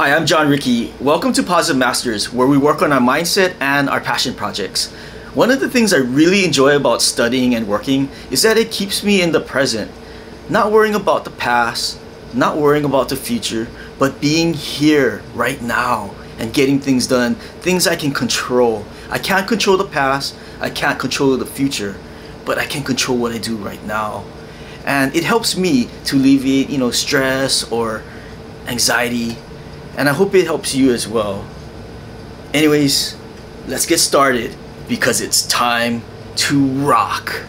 Hi, I'm Jon Riki. Welcome to Positive Masters, where we work on our mindset and our passion projects. One of the things I really enjoy about studying and working is that it keeps me in the present. Not worrying about the past, not worrying about the future, but being here right now and getting things done, things I can control. I can't control the past, I can't control the future, but I can control what I do right now. And it helps me to alleviate, stress or anxiety. And I hope it helps you as well. Anyways, let's get started because it's time to rock.